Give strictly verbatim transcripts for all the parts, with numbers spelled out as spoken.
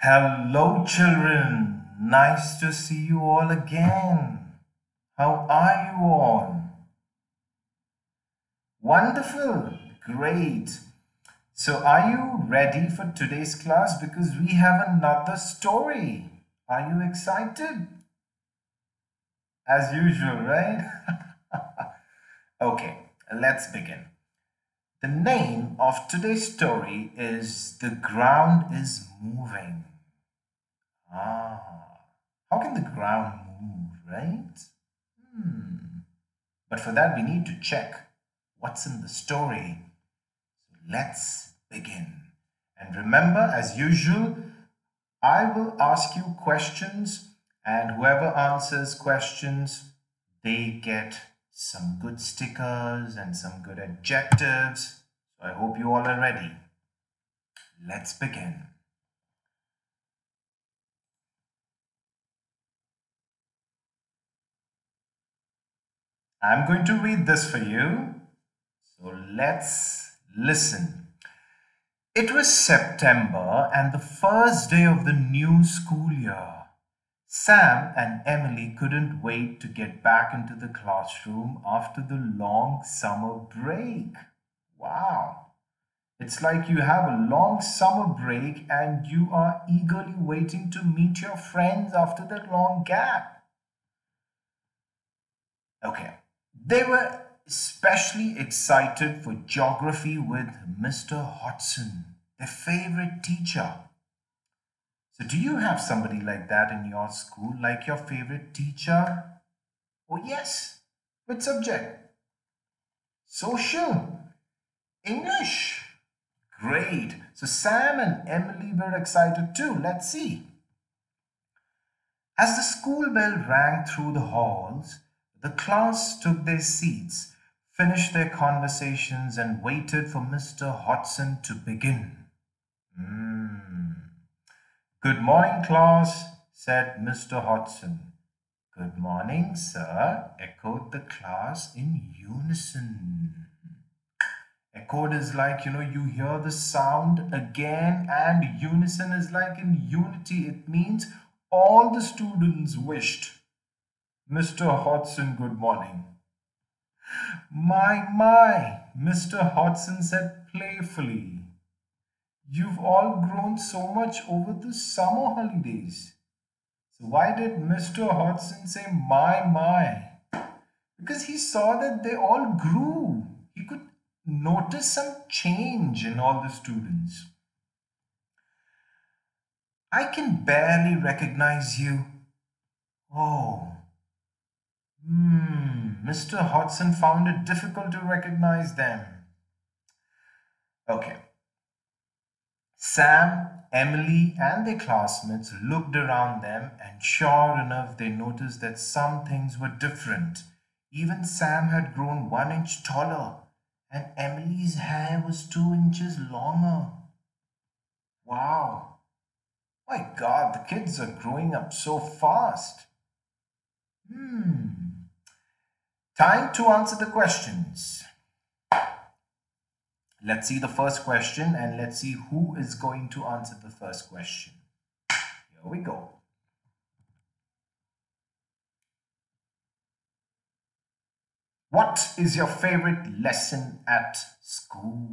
Hello, children. Nice to see you all again. How are you all? Wonderful. Great. So are you ready for today's class? Because we have another story. Are you excited? As usual, right? Okay, let's begin. The name of today's story is The Ground is Moving. Ah, how can the ground move, right? Hmm. But for that, we need to check what's in the story. Let's begin. And remember, as usual, I will ask you questions, and whoever answers questions, they get some good stickers and some good adjectives. So I hope you all are ready. Let's begin. I'm going to read this for you. So let's listen. It was September and the first day of the new school year. Sam and Emily couldn't wait to get back into the classroom after the long summer break. Wow! It's like you have a long summer break and you are eagerly waiting to meet your friends after that long gap. Okay, they were especially excited for geography with Mister Hudson, their favorite teacher. So do you have somebody like that in your school, like your favorite teacher? Oh yes. Which subject? Social. English. Great. So Sam and Emily were excited too. Let's see. As the school bell rang through the halls, the class took their seats, finished their conversations, and waited for Mister Hodgson to begin. Mm. Good morning, class, said Mister Hodgson. Good morning, sir, echoed the class in unison. Echoed is like, you know, you hear the sound again, and unison is like in unity. It means all the students wished Mister Hodgson good morning. My, my, Mister Hodgson said playfully. You've all grown so much over the summer holidays. So why did Mister Hodgson say my, my? Because he saw that they all grew. He could notice some change in all the students. I can barely recognize you. Oh. Hmm, Mister Hodgson found it difficult to recognize them. Okay. Sam, Emily, and their classmates looked around them, and sure enough, they noticed that some things were different. Even Sam had grown one inch taller, and Emily's hair was two inches longer. Wow. My God, the kids are growing up so fast. Hmm. Time to answer the questions. Let's see the first question and let's see who is going to answer the first question. Here we go. What is your favorite lesson at school?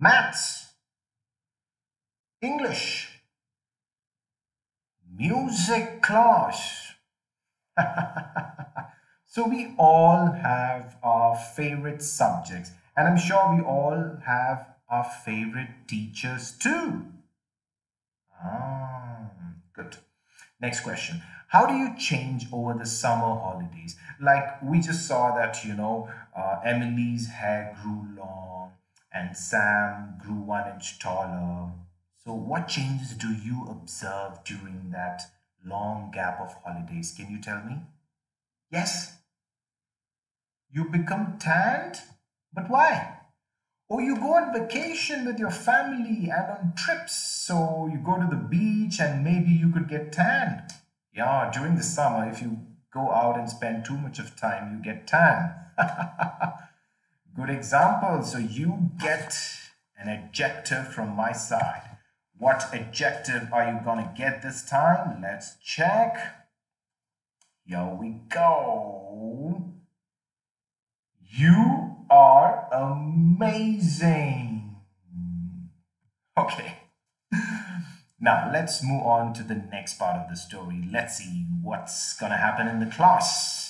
Maths, English, music class. So we all have our favorite subjects, and I'm sure we all have our favorite teachers too. Ah, good. Next question. How do you change over the summer holidays? Like we just saw that, you know, uh, Emily's hair grew long and Sam grew one inch taller. So what changes do you observe during that long gap of holidays? Can you tell me? Yes. You become tanned? But why? Or you go on vacation with your family and on trips. So you go to the beach and maybe you could get tanned. Yeah, during the summer, if you go out and spend too much of time, you get tanned. Good example. So you get an adjective from my side. What adjective are you gonna get this time? Let's check. Here we go. You are amazing. Okay. Now let's move on to the next part of the story. Let's see what's gonna happen in the class.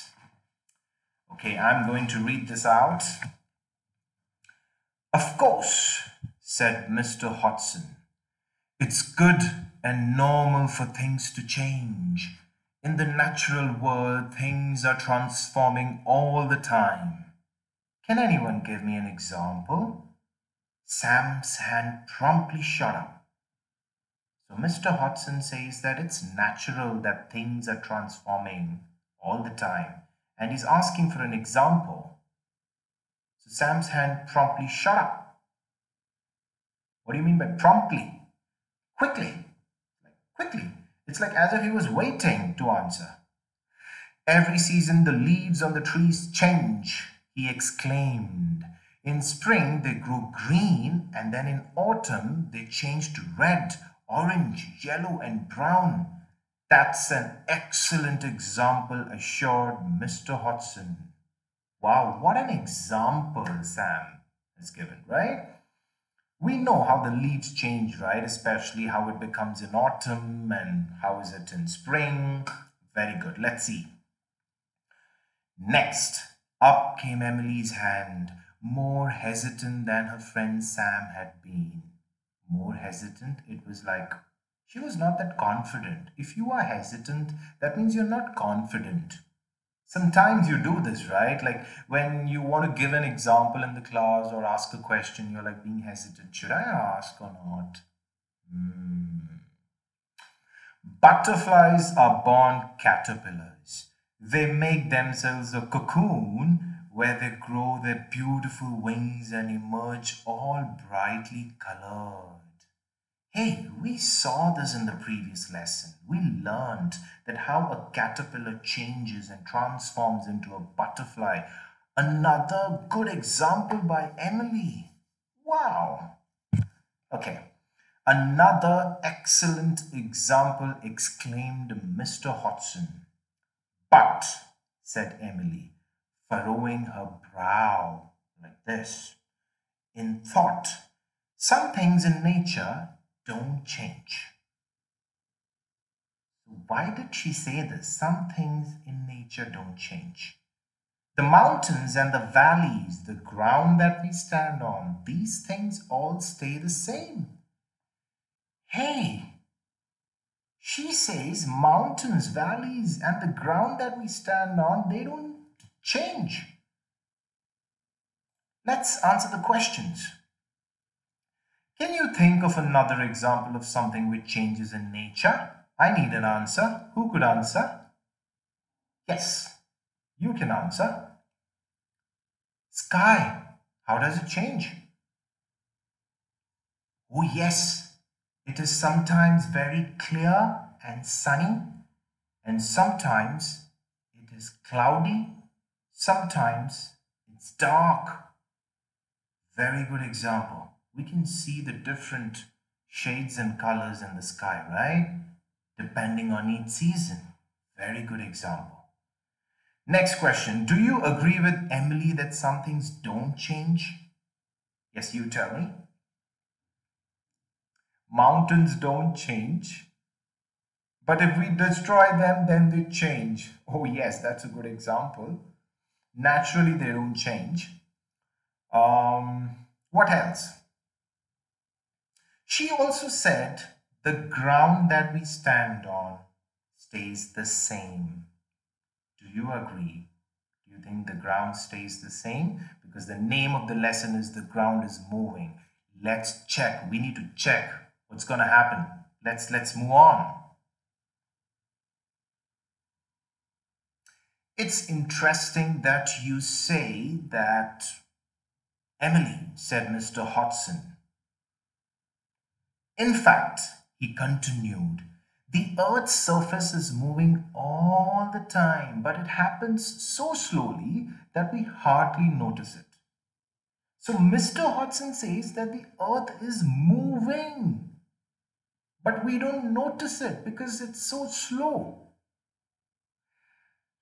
Okay, I'm going to read this out. Of course, said Mister Hudson. It's good and normal for things to change. In the natural world, things are transforming all the time. Can anyone give me an example? Sam's hand promptly shot up. So Mister Hudson says that it's natural that things are transforming all the time. And he's asking for an example. So Sam's hand promptly shot up. What do you mean by promptly? Quickly, quickly. It's like as if he was waiting to answer. Every season, the leaves on the trees change, he exclaimed. In spring, they grow green, and then in autumn, they change to red, orange, yellow, and brown. That's an excellent example, assured Mister Hudson. Wow, what an example Sam has given, right? We know how the leaves change, right? Especially how it becomes in autumn and how is it in spring. Very good. Let's see. Next, up came Emily's hand, more hesitant than her friend Sam had been. More hesitant? It was like she was not that confident. If you are hesitant, that means you're not confident. Sometimes you do this, right? Like when you want to give an example in the class or ask a question, you're like being hesitant. Should I ask or not? Mm. Butterflies are born caterpillars. They make themselves a cocoon where they grow their beautiful wings and emerge all brightly colored. Hey, we saw this in the previous lesson. We learned that how a caterpillar changes and transforms into a butterfly. Another good example by Emily. Wow. Okay. Another excellent example, exclaimed Mister Hodgson. But, said Emily, furrowing her brow like this, in thought, some things in nature don't change. Why did she say this? Some things in nature don't change. The mountains and the valleys, the ground that we stand on, these things all stay the same. Hey, she says mountains, valleys, and the ground that we stand on, they don't change. Let's answer the questions. Can you think of another example of something which changes in nature? I need an answer. Who could answer? Yes, you can answer. Sky, how does it change? Oh yes, it is sometimes very clear and sunny, and sometimes it is cloudy, sometimes it's dark. Very good example. We can see the different shades and colors in the sky, right? Depending on each season. Very good example. Next question. Do you agree with Emily that some things don't change? Yes, you tell me. Mountains don't change. But if we destroy them, then they change. Oh yes, that's a good example. Naturally, they don't change. Um, what else? She also said, the ground that we stand on stays the same. Do you agree? Do you think the ground stays the same? Because the name of the lesson is the ground is moving. Let's check. We need to check what's going to happen. Let's, let's move on. It's interesting that you say that, Emily, said Mister Hudson. In fact, he continued, the Earth's surface is moving all the time, but it happens so slowly that we hardly notice it. So Mister Hudson says that the Earth is moving. but we don't notice it because it's so slow.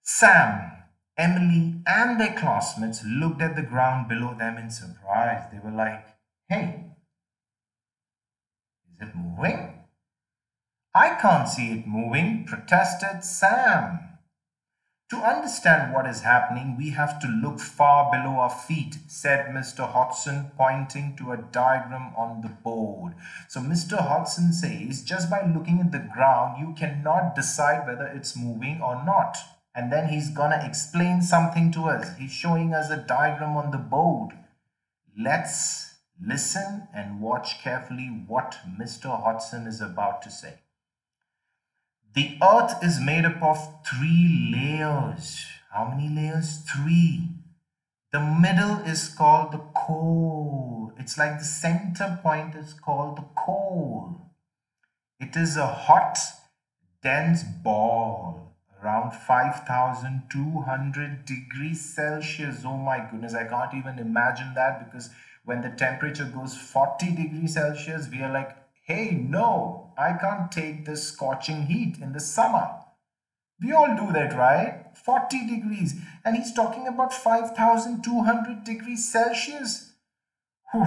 Sam, Emily, and their classmates looked at the ground below them in surprise. They were like, hey, is it moving? I can't see it moving, protested Sam. To understand what is happening, we have to look far below our feet, said Mister Hodgson, pointing to a diagram on the board. So Mister Hodgson says, just by looking at the ground, you cannot decide whether it's moving or not. And then he's gonna explain something to us. He's showing us a diagram on the board. Let's listen and watch carefully what Mister Hodgson is about to say. The earth is made up of three layers. How many layers? Three. The middle is called the core. It's like the center point is called the core. It is a hot, dense ball around five thousand two hundred degrees Celsius. Oh my goodness, I can't even imagine that, because when the temperature goes forty degrees Celsius, we are like, hey, no, I can't take this scorching heat in the summer. We all do that, right? forty degrees. And he's talking about five thousand two hundred degrees Celsius. Whew.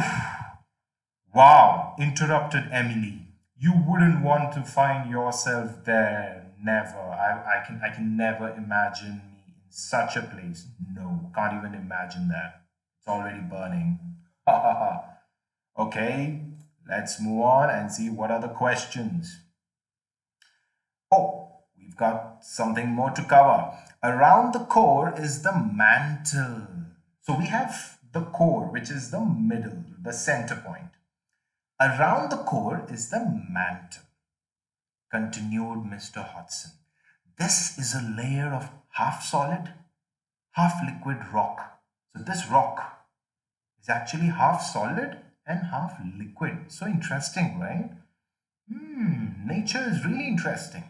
Wow, interrupted Emily. You wouldn't want to find yourself there. Never. I, I, can, I can never imagine me in such a place. No, can't even imagine that. It's already burning. Ha ha ha. Okay. Let's move on and see what are the questions. Oh, we've got something more to cover. Around the core is the mantle. So we have the core, which is the middle, the center point. Around the core is the mantle, continued Mister Hudson. This is a layer of half solid, half liquid rock. So this rock is actually half solid and half liquid. So interesting, right? Hmm, nature is really interesting.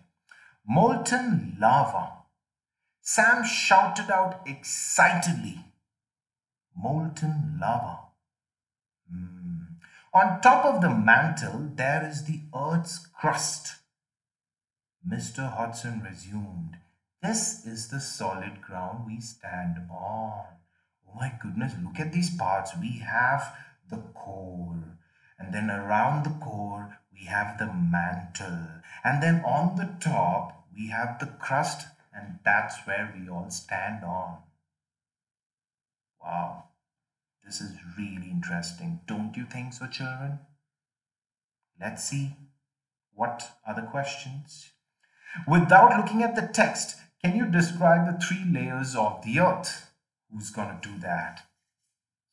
Molten lava. Sam shouted out excitedly. Molten lava. Hmm. On top of the mantle, there is the Earth's crust. Mister Hodgson resumed. This is the solid ground we stand on. Oh my goodness, look at these parts. We have the core, and then around the core we have the mantle, and then on the top we have the crust, and that's where we all stand on. Wow, this is really interesting, don't you think so, children? Let's see what are the questions. Without looking at the text, can you describe the three layers of the earth? Who's gonna do that?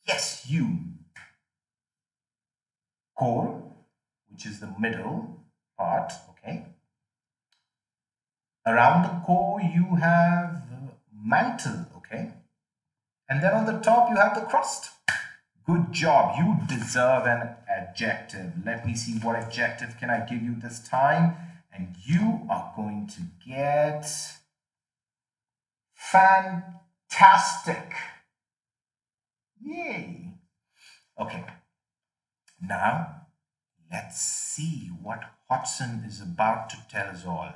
Yes, you. Core, which is the middle part, okay. Around the core you have mantle, okay. And then on the top you have the crust. Good job, you deserve an adjective. Let me see what adjective can I give you this time. And you are going to get fantastic. Yay. Okay. Now, let's see what Hodgson is about to tell us all.